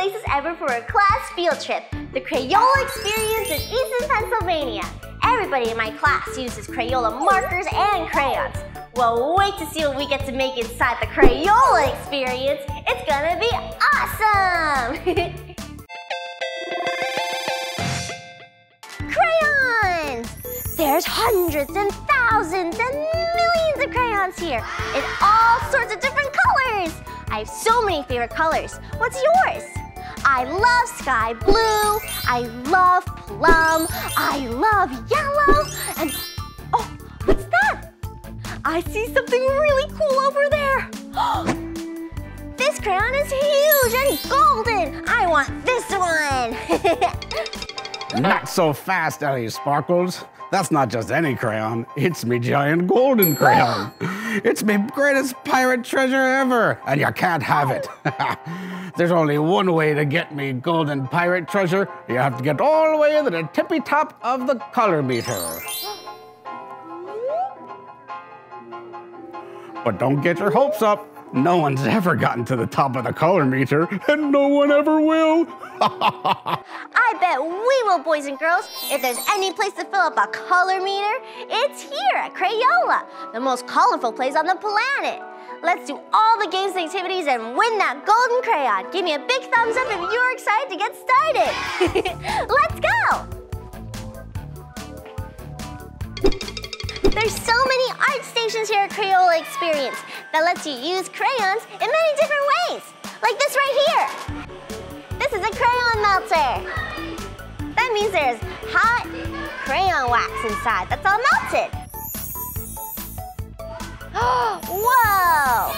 places ever for a class field trip, the Crayola Experience in Easton, Pennsylvania. Everybody in my class uses Crayola markers and crayons. Well, wait to see what we get to make inside the Crayola Experience. It's gonna be awesome! Crayons! There's hundreds and thousands and millions of crayons here in all sorts of different colors. I have so many favorite colors. What's yours? I love sky blue, I love plum, I love yellow, and oh, what's that? I see something really cool over there. This crayon is huge and golden. I want this one. Not so fast, Ellie Sparkles. That's not just any crayon, it's me giant golden crayon. It's my greatest pirate treasure ever, and you can't have it. There's only one way to get me golden pirate treasure. You have to get all the way to the tippy top of the color meter. But don't get your hopes up. No one's ever gotten to the top of the color meter, and no one ever will. I bet we will, boys and girls. If there's any place to fill up a color meter, it's here at Crayola, the most colorful place on the planet. Let's do all the games and activities and win that golden crayon. Give me a big thumbs up if you're excited to get started. Let's go. There's so many art stations here at Crayola Experience that lets you use crayons in many different ways. Like this right here. This is a crayon melter. That means there's hot crayon wax inside that's all melted. Whoa!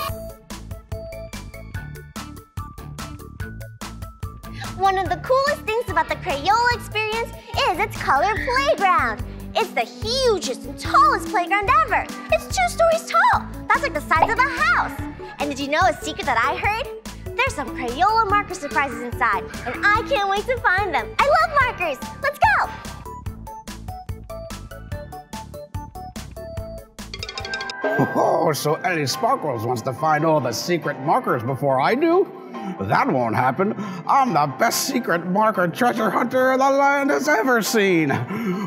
One of the coolest things about the Crayola Experience is its color playground. It's the hugest and tallest playground ever. It's 2 stories tall. That's like the size of a house. And did you know a secret that I heard? There's some Crayola marker surprises inside, and I can't wait to find them. I love markers. Let's go. Oh, so Ellie Sparkles wants to find all the secret markers before I do? That won't happen. I'm the best secret marker treasure hunter the land has ever seen.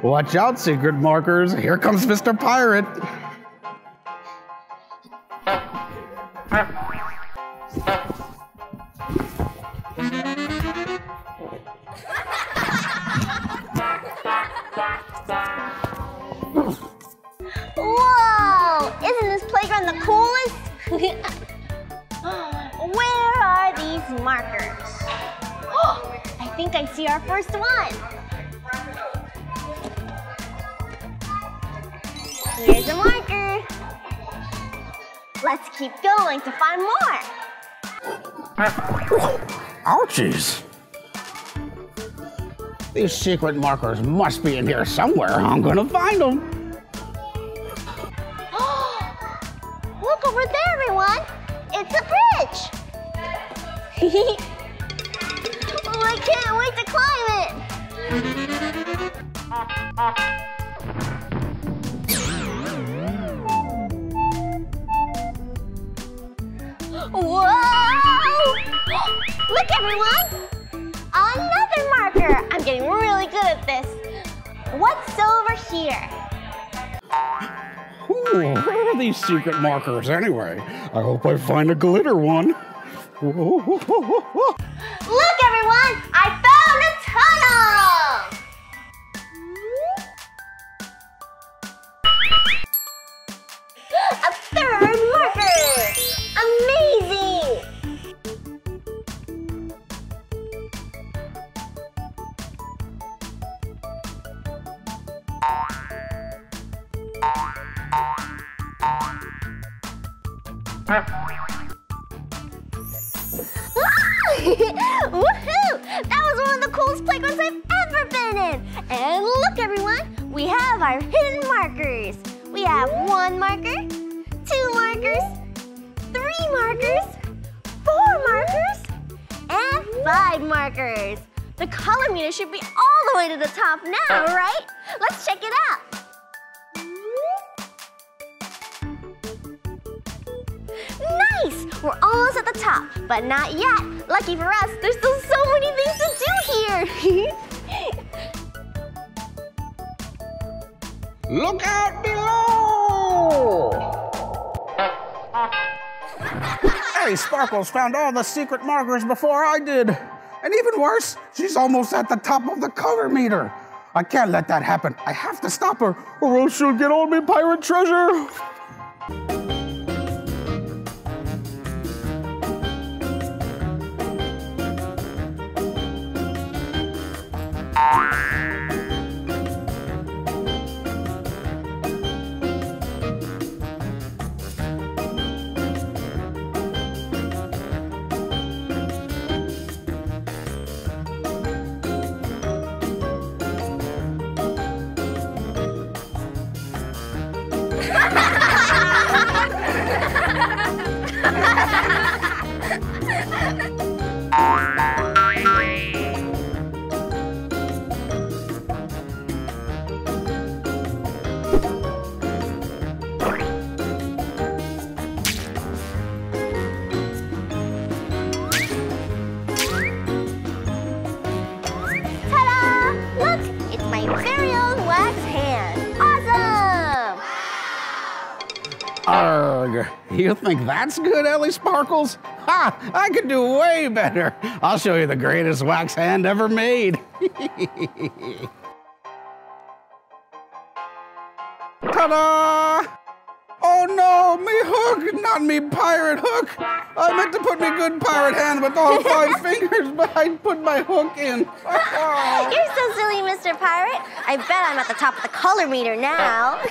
Watch out, secret markers. Here comes Mr. Pirate. Whoa! Isn't this playground the coolest? Where are these markers? Oh, I think I see our first one. Here's a marker. Let's keep going to find more. Ouchies. These secret markers must be in here somewhere. I'm gonna find them. Oh, look over there, everyone. It's a bridge! Oh, I can't wait to climb it! Whoa! Look, everyone! Another marker! I'm getting really good at this. What's over here? Where are these secret markers anyway? I hope I find a glitter one. Whoa, whoa, whoa, whoa. Look, everyone! I found a tunnel! A third marker! Amazing! Woohoo! That was one of the coolest playgrounds I've ever been in! And look, everyone! We have our hidden markers! We have 1 marker, 2 markers, 3 markers, 4 markers, and 5 markers! The color meter should be all the way to the top now, right? Let's check it out! Nice! guys, we're almost at the top, but not yet. Lucky for us, there's still so many things to do here. Look out below! Ellie Sparkles found all the secret markers before I did. And even worse, she's almost at the top of the color meter. I can't let that happen. I have to stop her, or else she'll get all my pirate treasure. You think that's good, Ellie Sparkles? Ha! I could do way better. I'll show you the greatest wax hand ever made. Ta-da! Oh no, me hook, not me pirate hook. I meant to put me good pirate hand with all five fingers, but I put my hook in. Oh. You're so silly, Mr. Pirate. I bet I'm at the top of the color meter now.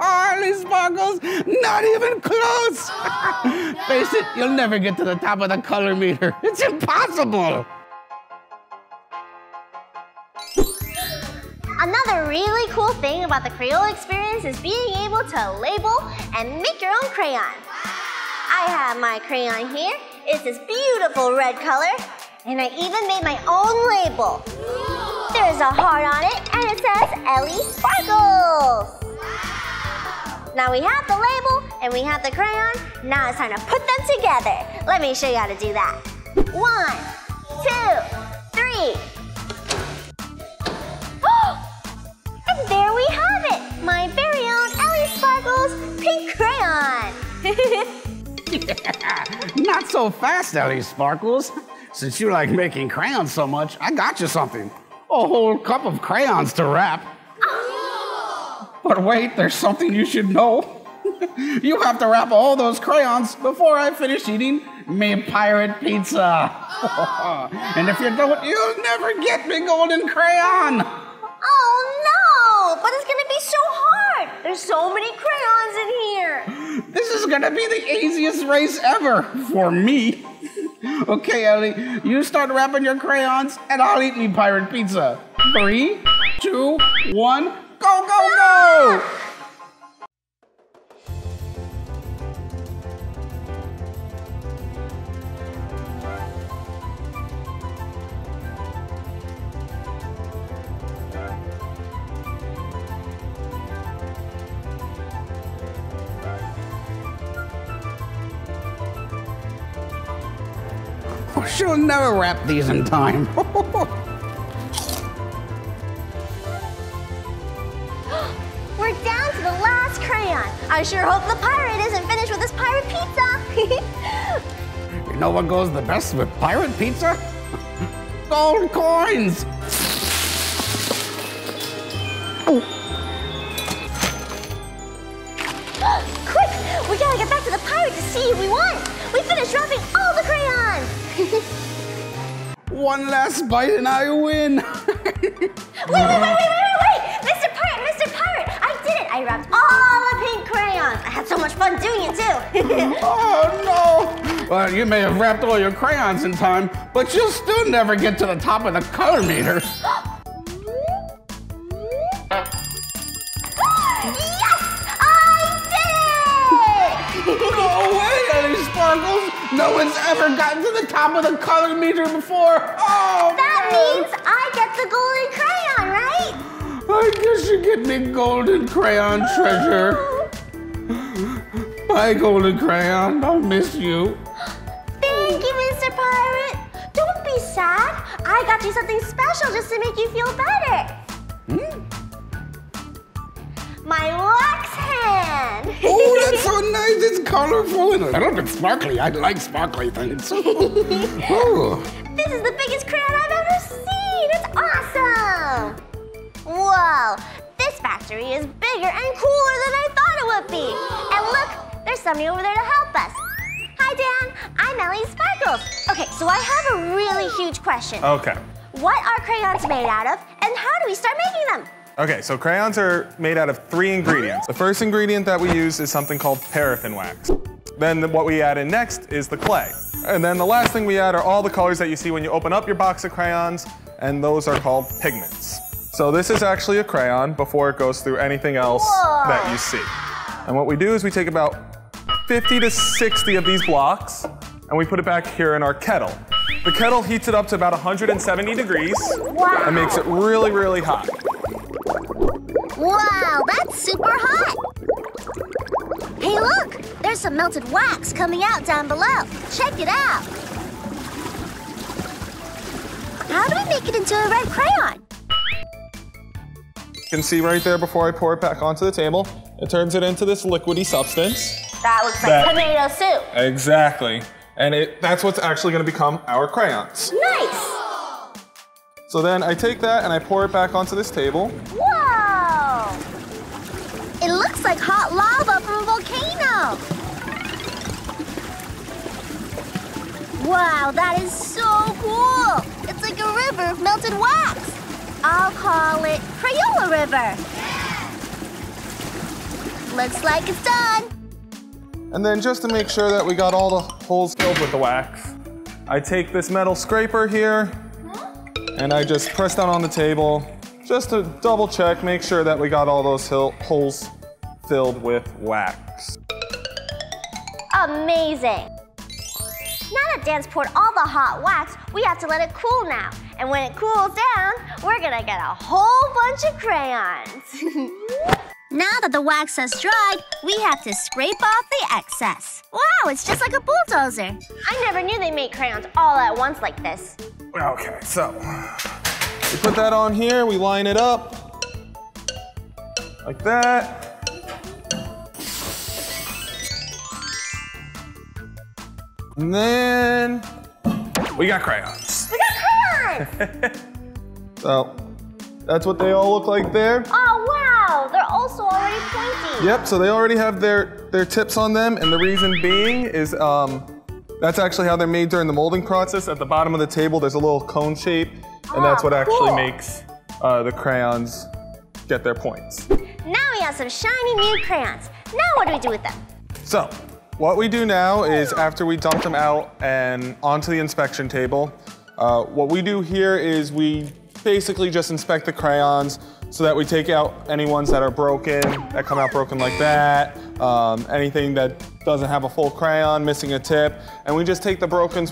Ellie Sparkles, not even close! Oh, no. Face it, you'll never get to the top of the color meter. It's impossible! Another really cool thing about the Crayola Experience is being able to label and make your own crayon. Wow. I have my crayon here. It's this beautiful red color, and I even made my own label. Ooh. There's a heart on it, and it says Ellie Sparkles! Now we have the label and we have the crayon. Now it's time to put them together. Let me show you how to do that. 1, 2, 3. And there we have it, my very own Ellie Sparkles pink crayon. Yeah, not so fast, Ellie Sparkles. Since you like making crayons so much, I got you something. A whole cup of crayons to wrap. But wait, there's something you should know. You have to wrap all those crayons before I finish eating me pirate pizza. Oh, no. And if you don't, you'll never get me golden crayon. Oh no, but it's gonna be so hard. There's so many crayons in here. This is gonna be the easiest race ever for me. Okay, Ellie, you start wrapping your crayons and I'll eat me pirate pizza. 3, 2, 1. Go, go, go! Oh, she'll never wrap these in time. I sure hope the pirate isn't finished with this pirate pizza. You know what goes the best with pirate pizza? Gold coins! Oh. Quick! We gotta get back to the pirate to see if we won! We finished wrapping all the crayons! One last bite and I win! Wait! Mr. Pirate! I did it! I wrapped all the pink crayons! I had so much fun doing it, too! Oh, no! Well, you may have wrapped all your crayons in time, but you'll still never get to the top of the color meter. Yes! I did it! No way, Ellie Sparkles! No one's ever gotten to the top of the color meter before! Oh, that means I get the golden crayon, right? I guess you get me golden crayon treasure. Bye, Golden Crayon. I'll miss you. Thank you, Mr. Pirate. Don't be sad. I got you something special just to make you feel better. Hmm? My wax hand. Oh, that's so nice. It's colorful and a little bit sparkly. I like sparkly things. Oh. This is the biggest crayon I've ever seen. It's awesome. Whoa. This factory is bigger and cooler than I thought it would be. And look, there's somebody over there to help us. Hi, Dan. I'm Ellie Sparkles. Okay, so I have a really huge question. Okay. What are crayons made out of, and how do we start making them? Okay, so crayons are made out of 3 ingredients. The first ingredient that we use is something called paraffin wax. Then what we add in next is the clay. And then the last thing we add are all the colors that you see when you open up your box of crayons, and those are called pigments. So this is actually a crayon before it goes through anything else that you see. And what we do is we take about 50 to 60 of these blocks and we put it back here in our kettle. The kettle heats it up to about 170 degrees and makes it really, really hot. Wow, that's super hot. Hey look, there's some melted wax coming out down below. Check it out. How do we make it into a red crayon? You can see right there before I pour it back onto the table, it turns it into this liquidy substance. That looks like tomato soup. Exactly. And that's what's actually going to become our crayons. Nice! So then I take that and I pour it back onto this table. Whoa! It looks like hot lava from a volcano. Wow, that is so cool. It's like a river of melted wax. I'll call it Crayola River. Yeah. Looks like it's done. And then just to make sure that we got all the holes filled with the wax, I take this metal scraper here and I just press down on the table just to double check, make sure that we got all those holes filled with wax. Amazing. Now that Dan's poured all the hot wax, we have to let it cool now. And when it cools down, we're gonna get a whole bunch of crayons. Now that the wax has dried, we have to scrape off the excess. Wow, it's just like a bulldozer. I never knew they made crayons all at once like this. Okay, so we put that on here, we line it up like that. And then we got crayons. We got crayons! So that's what they all look like there. Oh wow, they're also already pointy. Yep, so they already have their tips on them, and the reason being is that's actually how they're made during the molding process. At the bottom of the table there's a little cone shape, and that's what actually makes the crayons get their points. Now we have some shiny new crayons. Now what do we do with them? So, what we do now is after we dump them out and onto the inspection table, what we do here is we basically just inspect the crayons so that we take out any ones that are broken, that come out broken like that, anything that doesn't have a full crayon, missing a tip, and we just take the broken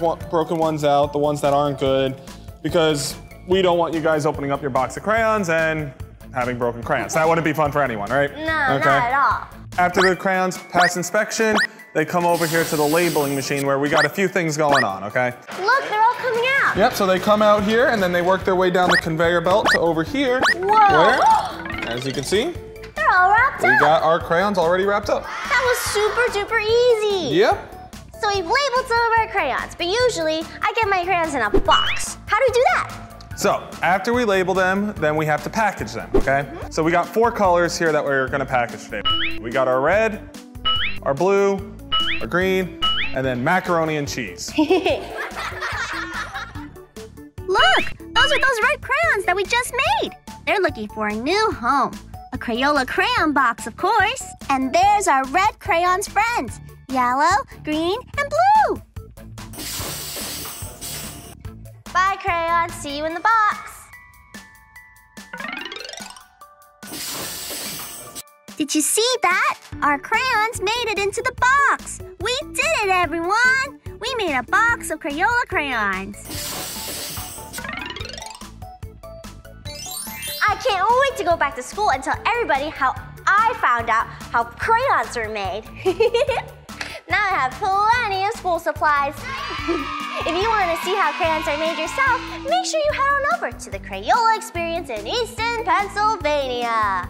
ones out, the ones that aren't good, because we don't want you guys opening up your box of crayons and having broken crayons. That wouldn't be fun for anyone, right? No, not at all. After the crayons pass inspection, they come over here to the labeling machine where we got a few things going on, okay? Look, they're all coming out. Yep, so they come out here and then they work their way down the conveyor belt to over here. Whoa. Where, as you can see, they're all wrapped up. We got our crayons already wrapped up. That was super duper easy. Yep. So we've labeled some of our crayons, but usually I get my crayons in a box. How do we do that? So, after we label them, then we have to package them, okay? So we got 4 colors here that we're gonna package today. We got our red, our blue, our green, and then macaroni and cheese. Look, those are those red crayons that we just made. They're looking for a new home. A Crayola crayon box, of course. And there's our red crayon's friends, yellow, green, and blue. Bye, crayons. See you in the box. Did you see that? Our crayons made it into the box. We did it, everyone. We made a box of Crayola crayons. I can't wait to go back to school and tell everybody how I found out how crayons are made. Now I have plenty of school supplies. If you want to see how crayons are made yourself, make sure you head on over to the Crayola Experience in Easton, Pennsylvania.